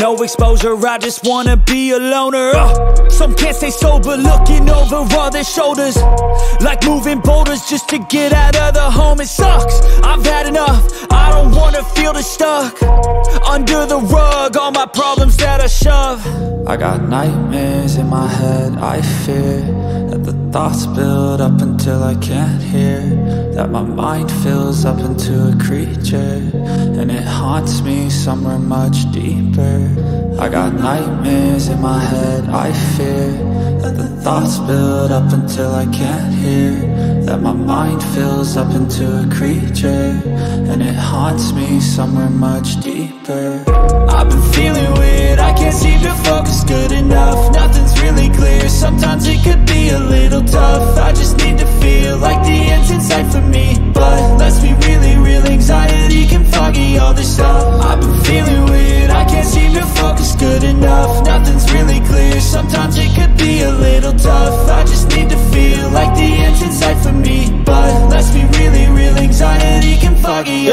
No exposure, I just wanna be a loner. Some can't stay sober, looking over all their shoulders, like moving boulders just to get out of the home. It sucks, I've had enough, I don't wanna feel the stuck under the rug, all my problems that I shove. I got nightmares in my head, I fear that the thoughts build up until I can't hear, that my mind fills up into a creature, and it haunts me somewhere much deeper. I got nightmares in my head, I fear that the thoughts build up until I can't hear, that my mind fills up into a creature, and it haunts me somewhere much deeper. I've been feeling weird, I can't seem to focus good enough, nothing's really clear, sometimes it could be a little tough. I just need to feel like the end's in sight for me, but let's be really real, anxiety can foggy all this stuff. I've been feeling weird, I can't seem to focus good enough, nothing's really clear, sometimes it could be a little tough. I just need to feel like the end's in sight for me, but let's be really real, anxiety can foggy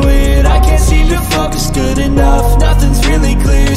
weird, I can't seem to focus good enough, nothing's really clear,